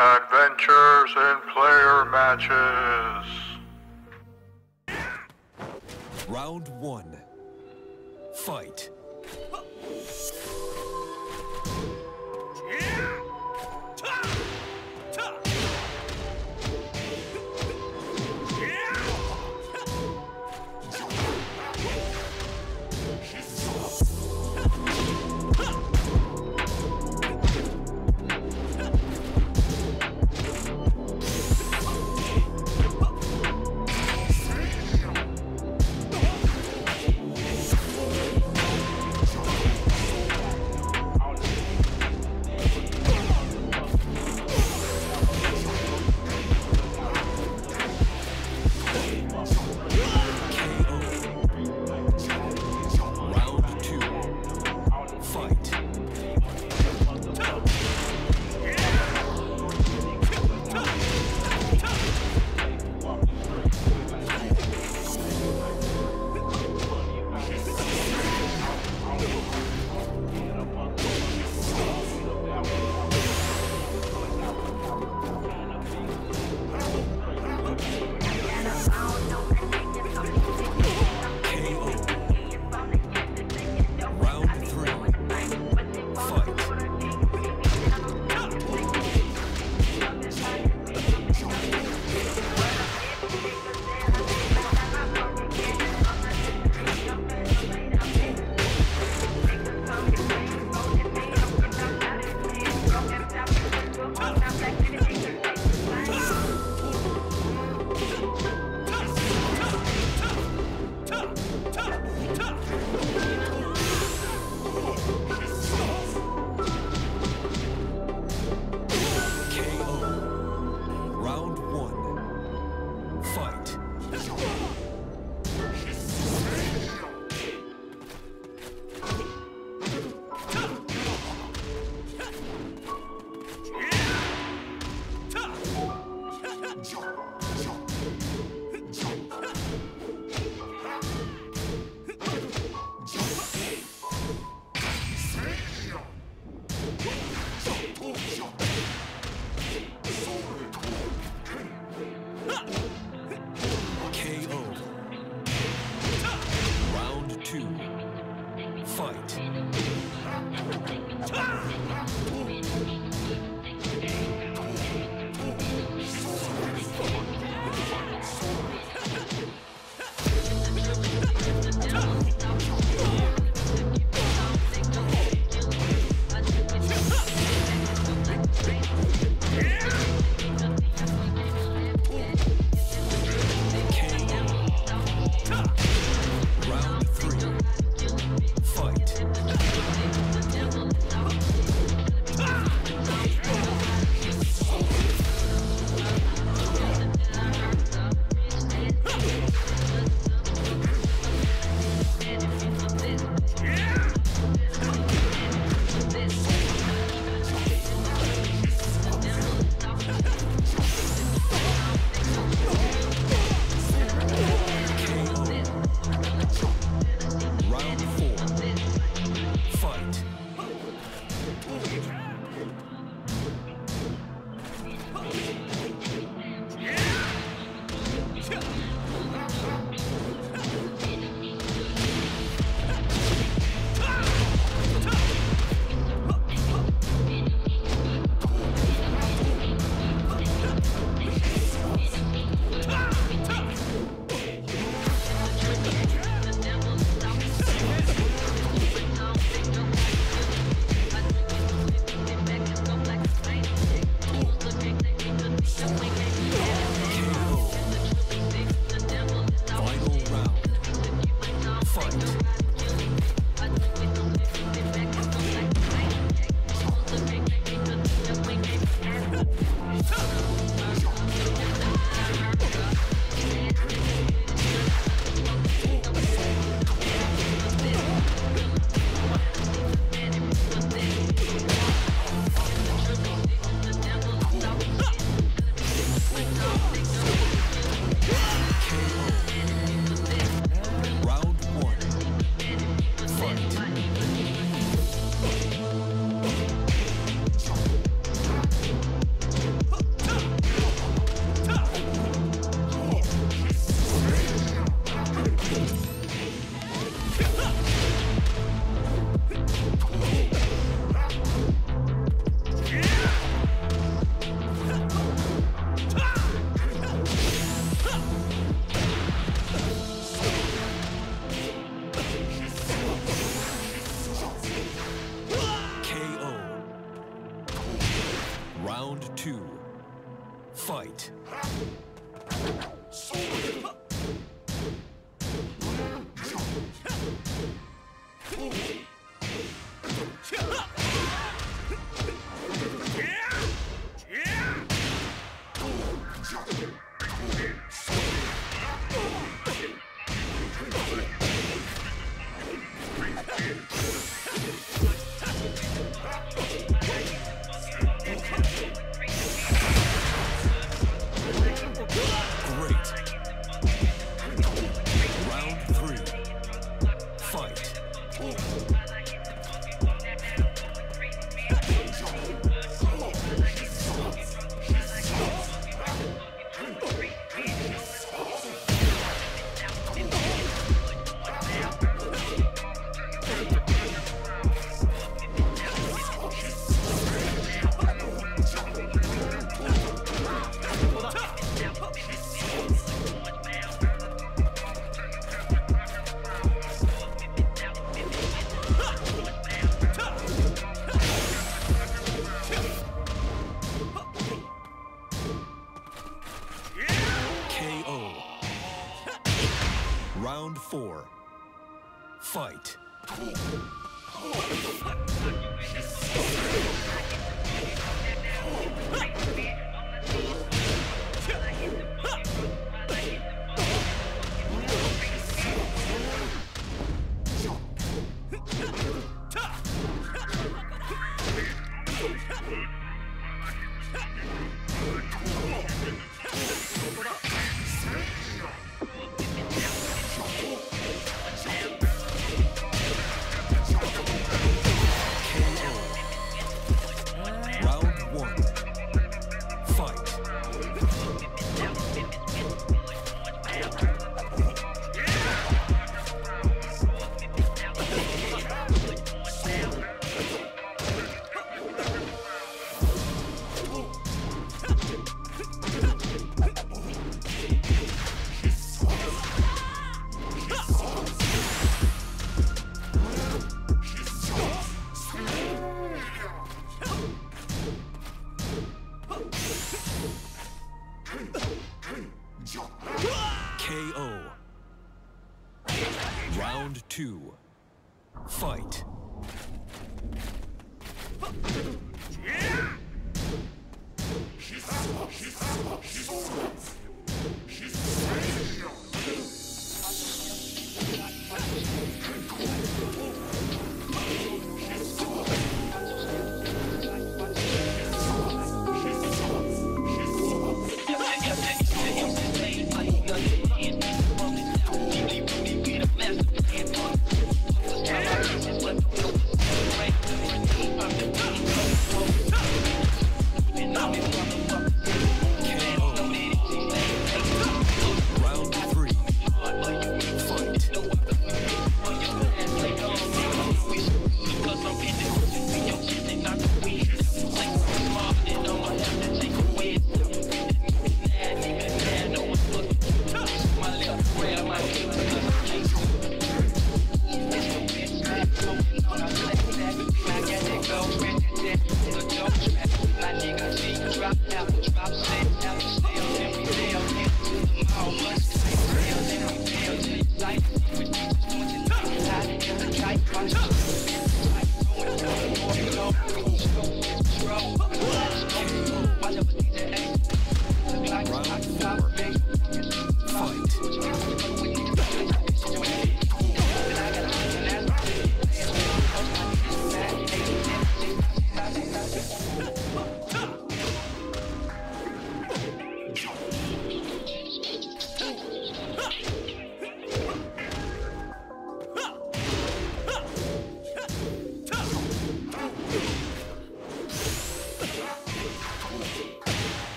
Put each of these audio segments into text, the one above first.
Adventures in player matches. Round 1. Fight. Round 2. Fight. Round 4. Fight. KO. Round 2.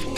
Fight.